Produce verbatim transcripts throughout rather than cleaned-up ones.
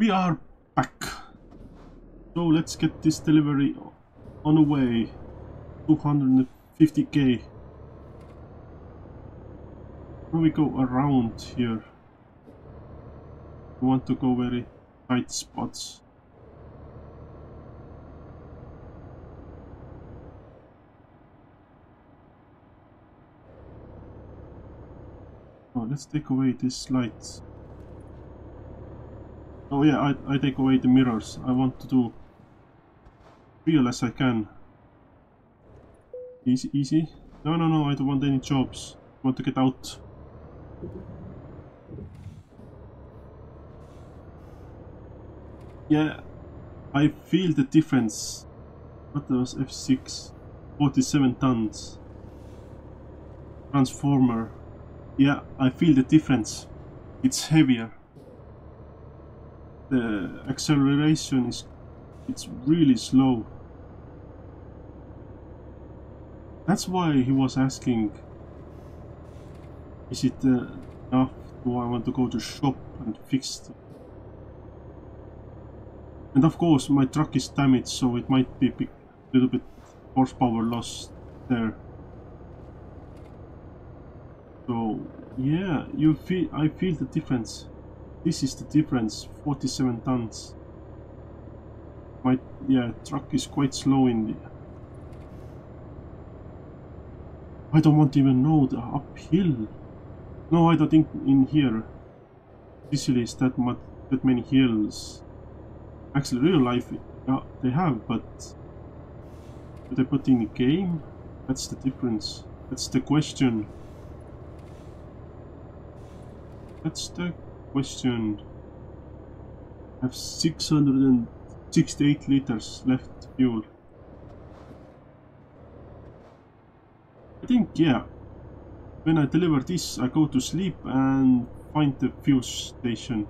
We are back. So let's get this delivery on the way. two hundred fifty K. When we go around here, we want to go very tight spots. Oh, let's take away these lights. Oh yeah, I, I take away the mirrors. I want to do real as I can. Easy, easy. No, no, no, I don't want any jobs. I want to get out. Yeah, I feel the difference. What was F six? forty-seven tons. Transformer. Yeah, I feel the difference. It's heavier. The acceleration is it's really slow. That's why he was asking, is it uh, enough? Do I want to go to shop and fix it? And of course my truck is damaged, so it might be a big, little bit horsepower loss there. So yeah, you feel I feel the difference. This is the difference, forty-seven tons. My yeah, truck is quite slow in the... I don't want to even know the uphill. No, I don't think in here Sicily is that much, that many hills. Actually, real life, yeah, they have, but what they put in the game, that's the difference. That's the question. That's the question. I have six hundred sixty-eight liters left fuel. I think, yeah, when I deliver this, I go to sleep and find the fuel station.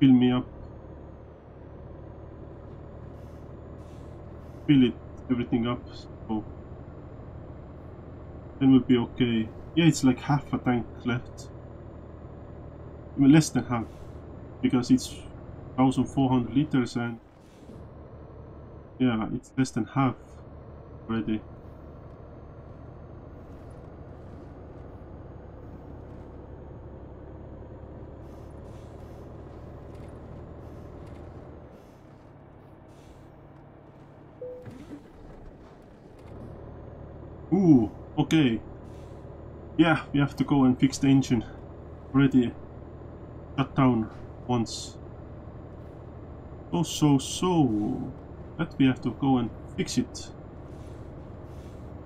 Fill me up. Fill it, everything up, so then we'll be okay. Yeah, it's like half a tank left. I mean, less than half, because it's one thousand four hundred liters and yeah, it's less than half already. Ooh, okay. Yeah, we have to go and fix the engine. Already shut down once. Oh, so, so. That we have to go and fix it.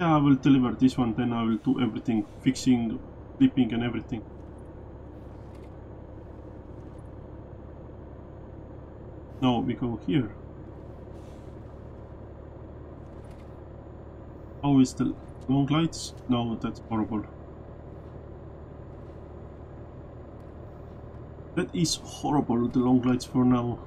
Yeah, I will deliver this one, then I will do everything. Fixing, flipping and everything. Now we go here. How is the... long lights? No, that's horrible. That is horrible, the long lights for now.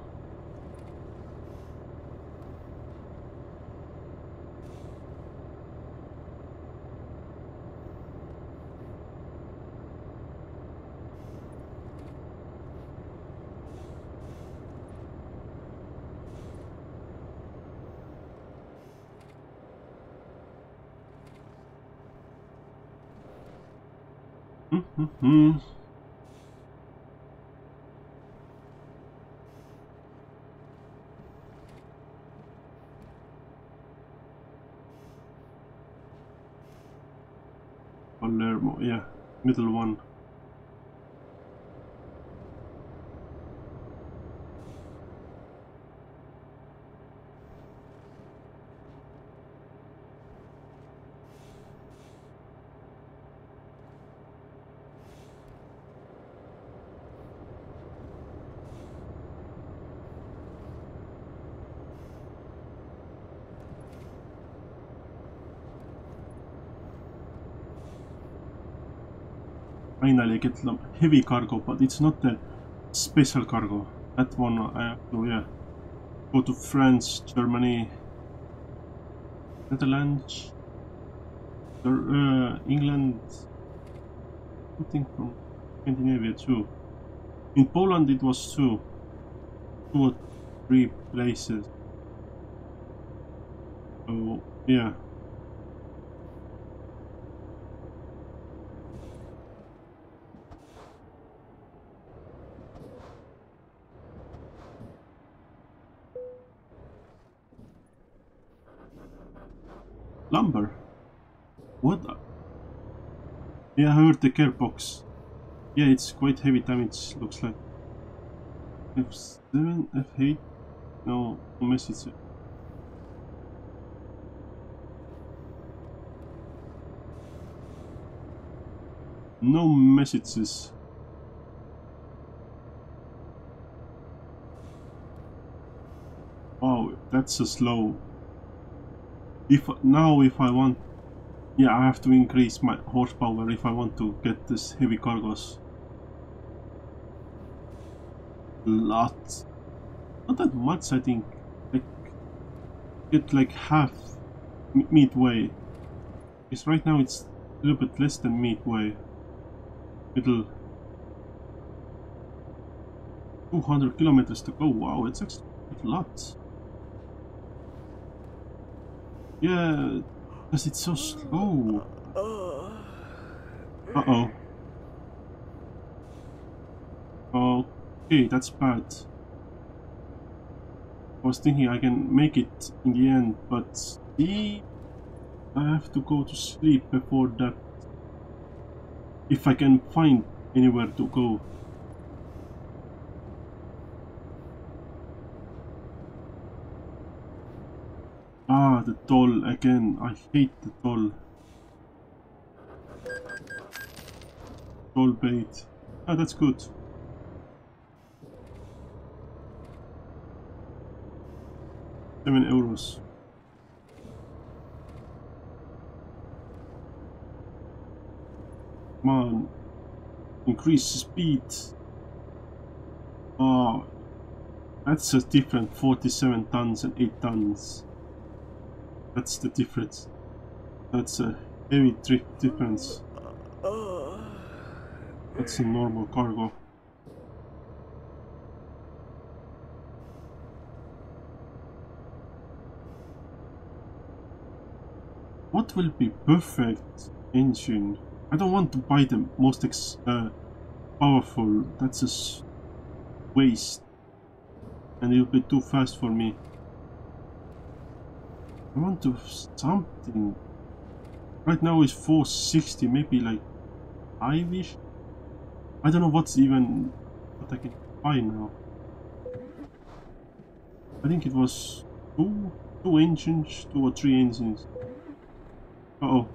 Hmm. Palermo, yeah, middle one. Finally I get heavy cargo, but it's not the special cargo. That one I have to, yeah, go to France, Germany, Netherlands, uh, England, something from Scandinavia too. In Poland it was too. two or three places. So yeah. Lumber? What? Yeah, I heard the care box. Yeah, it's quite heavy damage, looks like. F seven, F eight? No, message. No messages. Oh, that's a slow. If now if I want, yeah, I have to increase my horsepower if I want to get this heavy cargos. Lot, not that much, I think. Like get like half midway. Because right now it's a little bit less than midway. It'll two hundred kilometers to go. Wow, it's actually a lot. Yeah, because it's so slow. Uh-oh. Okay, that's bad. I was thinking I can make it in the end, but see, I have to go to sleep before that. If I can find anywhere to go. Ah, the toll again. I hate the toll. Toll bait. Ah, that's good. Seven euros. Come on. Increase speed. Oh, that's a different forty-seven tons and eight tons. That's the difference. That's a heavy drift difference. That's a normal cargo. What will be perfect engine? I don't want to buy the most ex uh, powerful. That's a waste, and it'll be too fast for me. I want to something. Right now is four sixty, maybe like five-ish. I don't know what's even what I can buy now. I think it was two, two engines, two or three engines. Uh oh.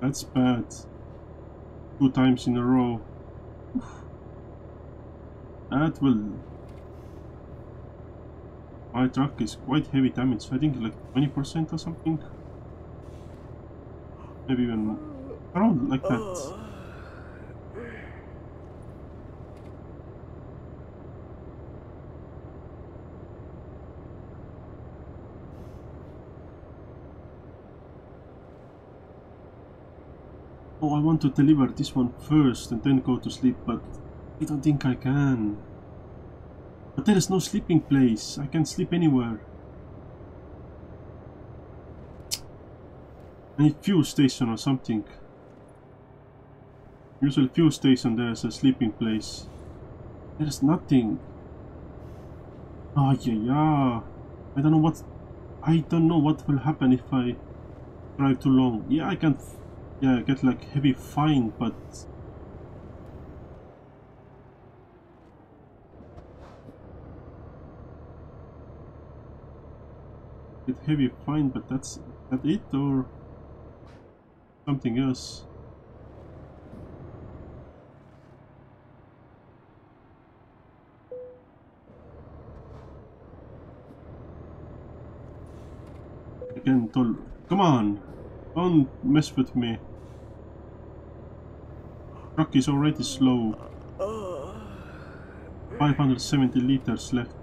That's bad. Two times in a row. Oof. That will. My truck is quite heavy damage, I think like twenty percent or something. Maybe even around like that. Oh, I want to deliver this one first and then go to sleep, but I don't think I can. But there is no sleeping place. I can sleep anywhere. I need fuel station or something. Usually fuel station there is a sleeping place. There is nothing. Oh yeah, yeah. I don't know what. I don't know what will happen if I drive too long. Yeah, I can. Yeah, get like heavy fine, but. Get heavy fine, but that's that it or something else. Again, toll. Come on, don't mess with me. Truck is already slow. five hundred seventy liters left.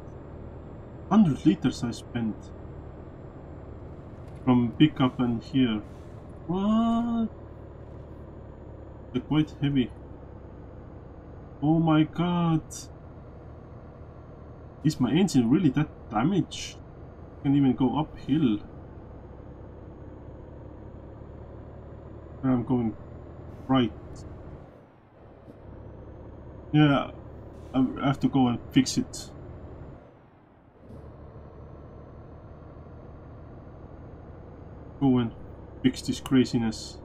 one hundred liters I spent. From pickup and here. What? They're quite heavy. Oh my god! Is my engine really that damaged? I can't even go uphill. I'm going right. Yeah, I have to go and fix it. Go and fix this craziness.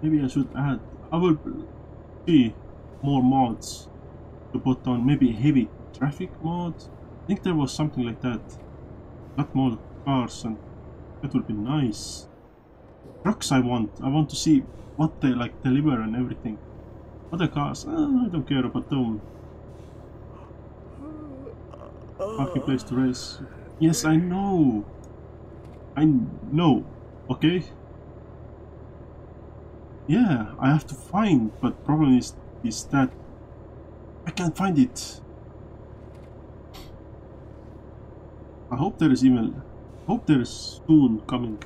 Maybe I should add, I will see more mods to put on, maybe heavy traffic mod. I think there was something like that. Not more cars, and that would be nice. Trucks I want, I want to see what they like deliver and everything. Other cars, uh, I don't care about them. Fucking place to race. Yes, I know. I know, okay? Yeah, I have to find, but problem is is that I can't find it. I hope there is even hope there is soon coming.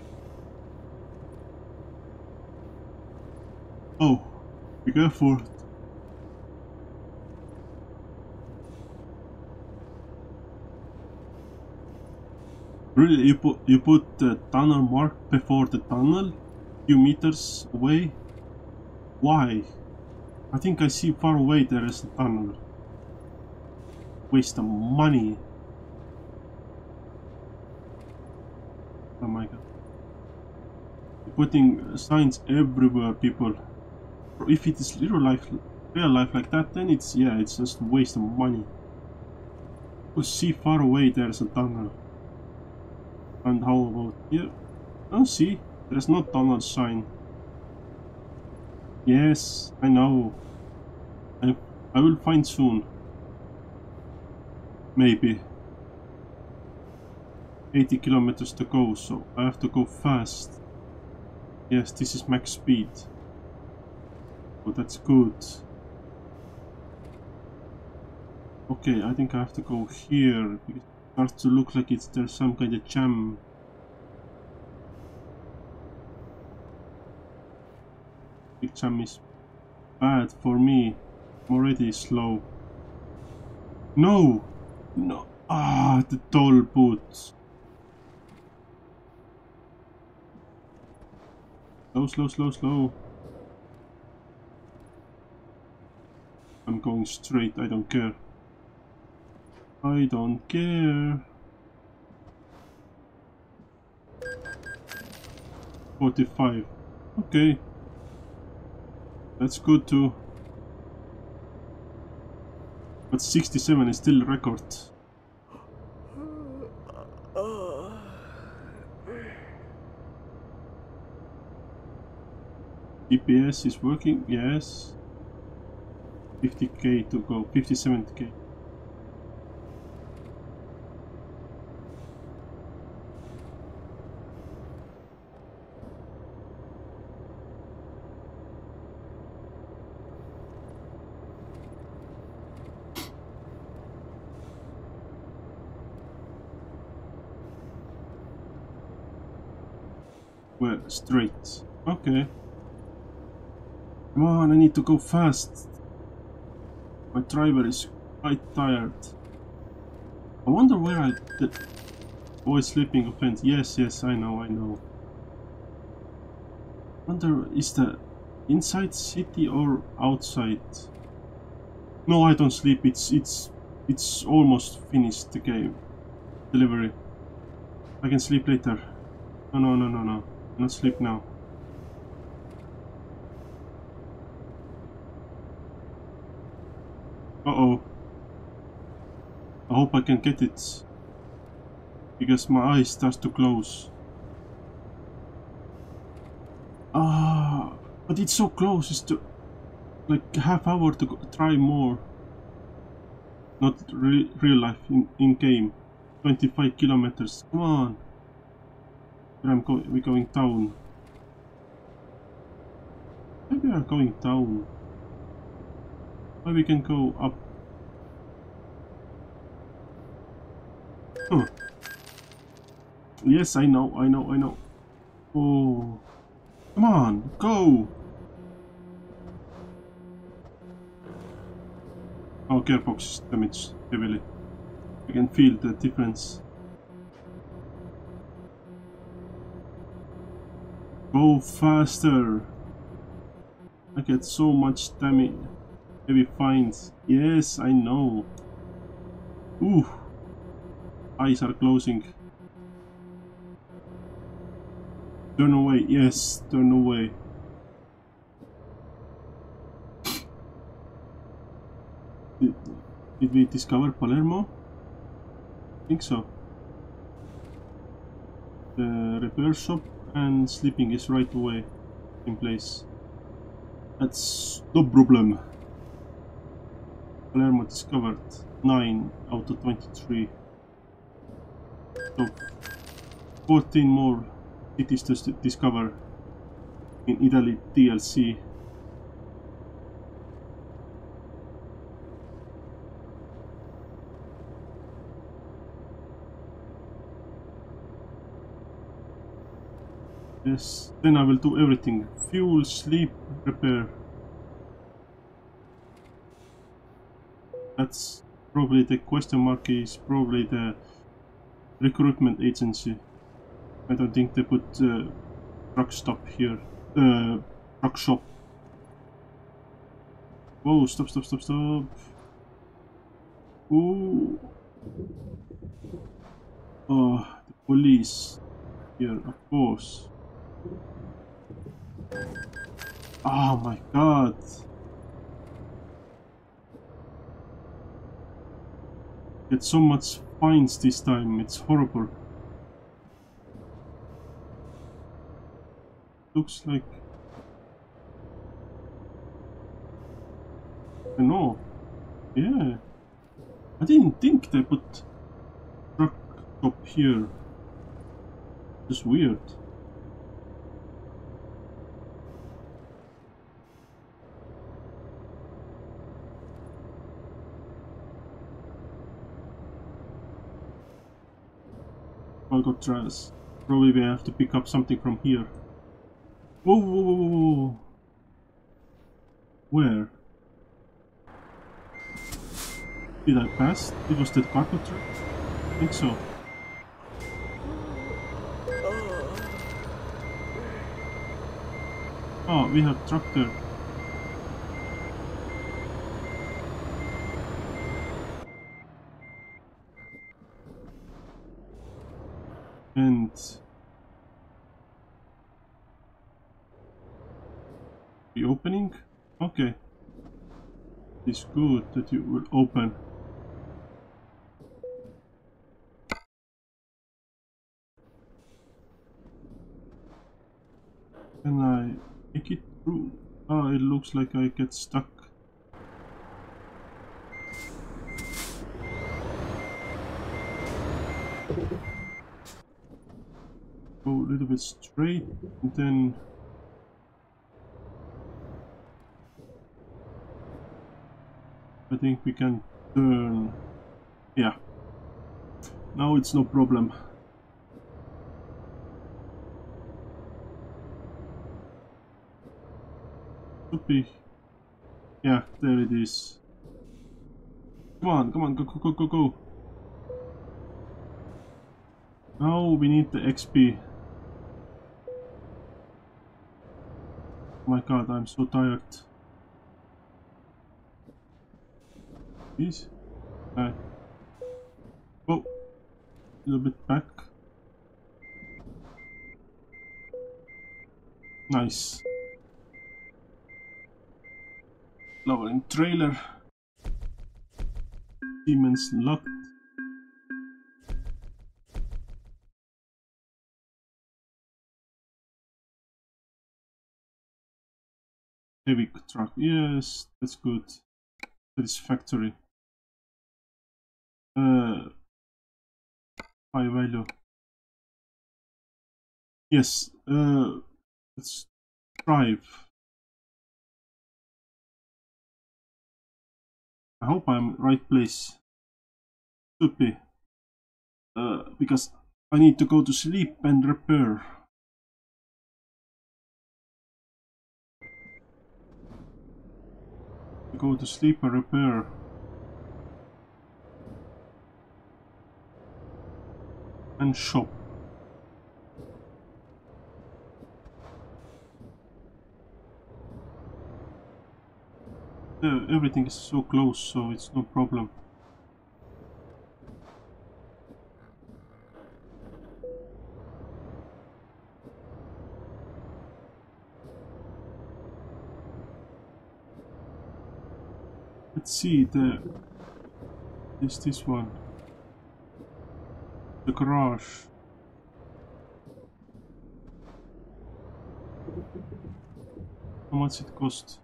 Oh, be careful. Really, you put you put the tunnel mark before the tunnel, few meters away. Why? I think I see far away there is a tunnel. Waste of money. Oh my god. You're putting signs everywhere, people. If it is real life, real life like that, then it's, yeah, it's just waste of money. You see far away there is a tunnel. And how about here? Oh, see, there is no tunnel sign. Yes, I know. I, I will find soon. Maybe. eighty kilometers to go, so I have to go fast. Yes, this is max speed. But that's good. Okay, I think I have to go here, because it starts to look like it's there's some kind of jam. Big jam is bad for me. I'm already slow. No! No! Ah, the toll boots. Slow, slow, slow, slow. I'm going straight. I don't care. I don't care. forty-five. Okay. That's good too. But sixty-seven is still record. G P S is working, yes. fifty K to go, fifty-seven K. Straight. Okay. Come on, I need to go fast. My driver is quite tired. I wonder where I did. Boy, sleeping offense. Yes, yes, I know, I know. Wonder, is the inside city or outside? No, I don't sleep. It's it's it's almost finished the game. Delivery. I can sleep later. No, no, no, no, no. Not sleep now. Uh oh. I hope I can get it. Because my eyes start to close. Ah, but it's so close. It's to like half hour to go, try more. Not re real life in, in game. twenty-five kilometers. Come on. I'm going, we're going down. Maybe I'm going down. Maybe we can go up. Huh. Yes, I know, I know, I know. Oh, come on, go! Oh, gearbox damage heavily. I can feel the difference. Go faster! I get so much damage, heavy fines. Yes, I know. Ooh, eyes are closing. Turn away, yes, turn away. Did, did we discover Palermo? I think so. The repair shop and sleeping is right away in place. That's no problem. Palermo discovered nine out of twenty-three. So fourteen more. It is to discover in Italy D L C. Yes, then I will do everything. Fuel, sleep, repair. That's probably the question mark is probably the recruitment agency. I don't think they put uh, truck stop here. Uh, truck shop. Whoa, stop, stop, stop, stop. Ooh. Oh, the police here, of course. Oh my god. Get so much fines this time, it's horrible. Looks like I know. Yeah, I didn't think they put truck up here. Just weird. Cargotras. Probably we have to pick up something from here. Whoa, whoa, whoa, whoa, where? Did I pass? It was that Cargotras? I think so. Oh, we have truck there. And the opening? Okay. It's good that you will open. Can I make it through? Ah, oh, it looks like I get stuck. Go a little bit straight and then I think we can turn. Yeah. Now it's no problem. Should be. Yeah, there it is. Come on, come on, go, go, go, go, go. Now we need the X P. Oh my god, I'm so tired. Please, right. Oh, a little bit back. Nice. Lowering trailer. Demons locked. Heavy truck. Yes, that's good. Satisfactory. Uh, high value. Yes, uh, let's drive. I hope I'm right place. Should be. Uh, because I need to go to sleep and repair. Go to sleep and repair. And shop. Yeah, everything is so close, so it's no problem. Let's see, the is this one, the garage. How much it cost?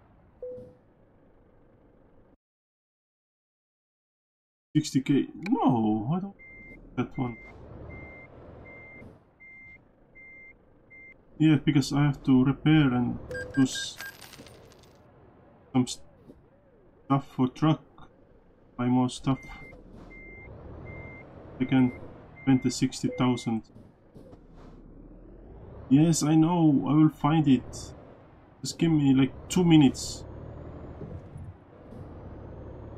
sixty K. No, I don't want that one. Yeah, because I have to repair and do some stuff for truck. Buy more stuff. I can spend the sixty thousand. Yes, I know. I will find it. Just give me like two minutes.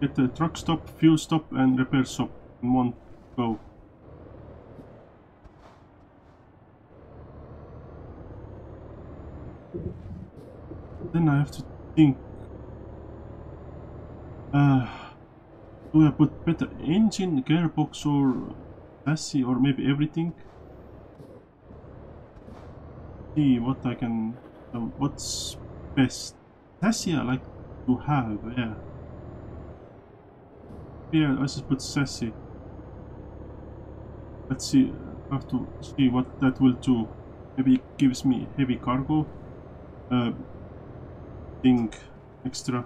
Get the truck stop, fuel stop, and repair shop in one go. Then I have to think. Uh, do I put better engine, gearbox, or chassis, or maybe everything? See what I can. Uh, what's best? Chassis I like to have. Yeah. Yeah, I just put sassy. Let's see, I have to see what that will do. Maybe it gives me heavy cargo uh, thing extra.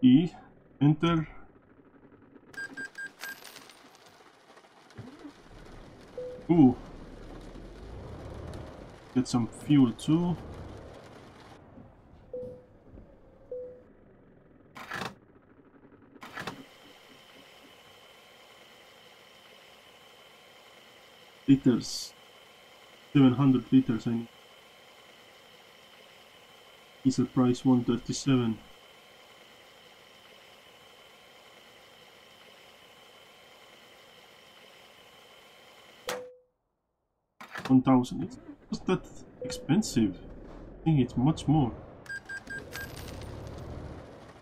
E, enter. Ooh. Get some fuel too. Liters, seven hundred liters. I need. Diesel price one thirty-seven. One thousand. It's not that expensive. I think it's much more.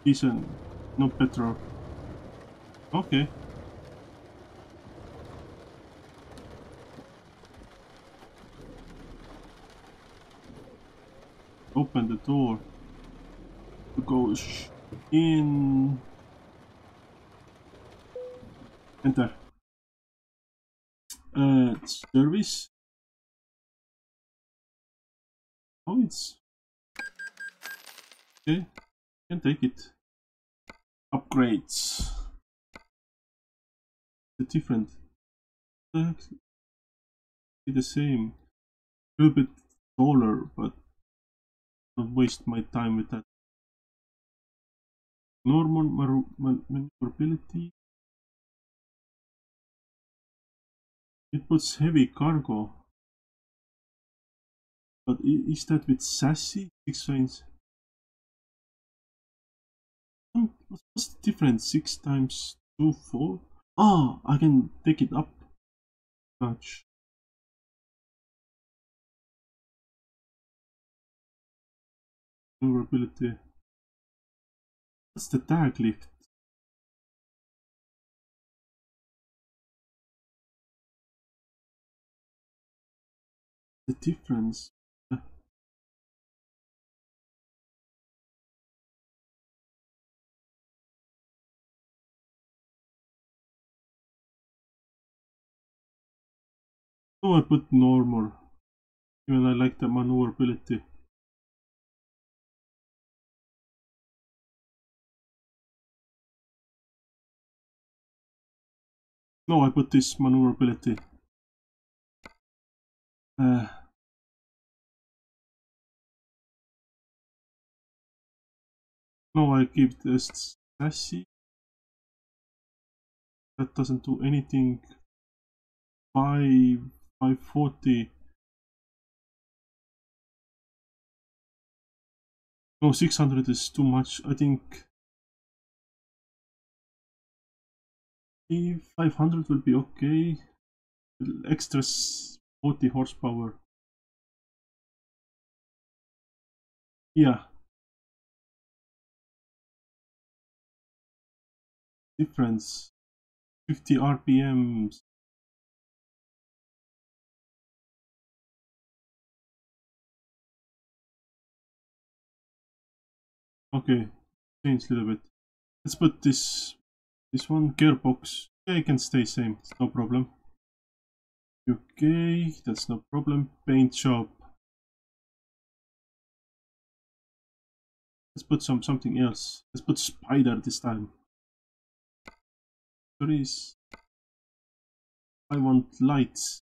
Diesel, no petrol. Okay. Open the door to go in. Enter. Uh, service. Oh, it's okay. Can take it. Upgrades. The different. It's the same. A little bit taller, but don't waste my time with that. Normal maneuverability. It puts heavy cargo. But is that with sassy? Six range. What's the difference? Six times two, four. Ah, I can take it up. Touch. Maneuverability. What's the tag lift? The difference. No, I put normal. Even I like the maneuverability. No, I put this maneuverability. Uh, no, I keep this chassis. That doesn't do anything. five forty. No, six hundred is too much. I think five hundred will be okay. Extra forty horsepower. Yeah. Difference fifty R P Ms. Okay, change a little bit. Let's put this this one gearbox. Okay, can stay same. It's no problem. Okay, that's no problem. Paint job. Let's put some something else. Let's put spider this time. Trees. I want lights.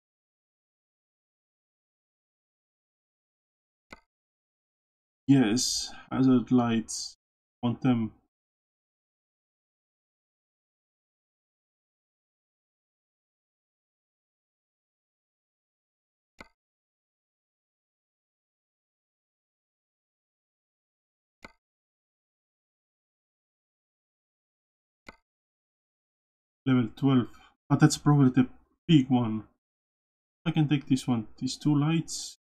Yes, hazard lights, want them. Level twelve, but that's probably the big one. I can take this one, these two lights.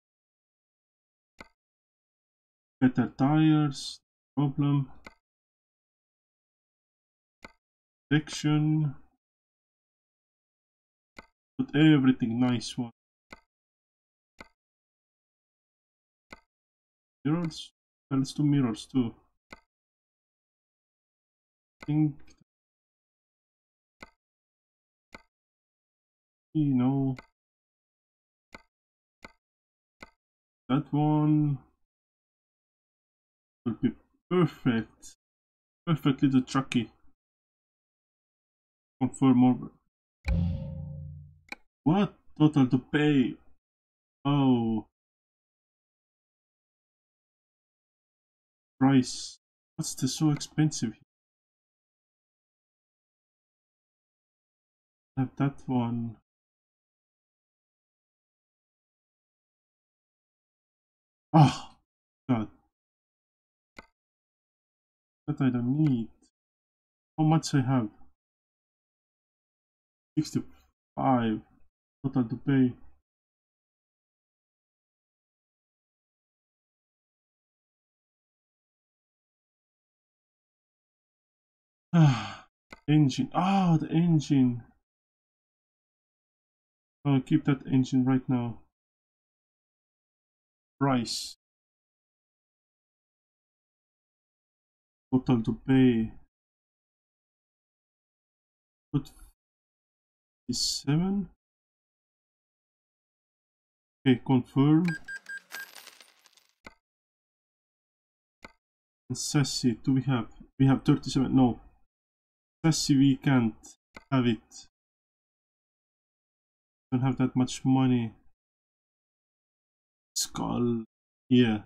Better tires, problem. Section. Put everything nice one. Mirrors? Well, let's do mirrors too. I think. You know. That one. Will be perfect. Perfect little trucky. Confirm over. What? Total to pay. Oh. Price. What's this so expensive? I have that one. Ah, oh, God. That I don't need. How much I have? sixty-five. Total to pay. Ah, engine. Ah, the engine. I'll keep that engine right now. Price. Total to pay. Put fifty-seven. Okay, confirm. And sassy, do we have? We have thirty-seven. No. Sassy, we can't have it. Don't have that much money. Skull. Yeah.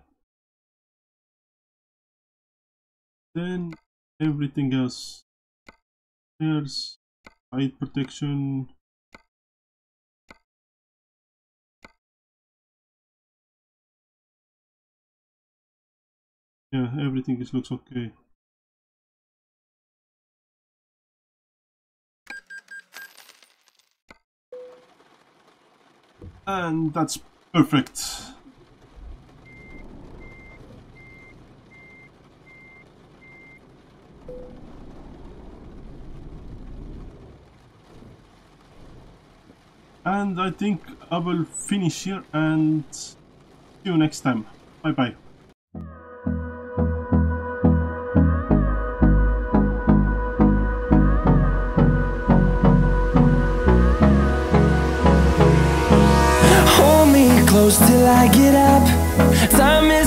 Then everything else. There's height protection. Yeah, everything is looks okay. And that's perfect. And I think I will finish here and see you next time. Bye bye. Hold me close till I get up. Time is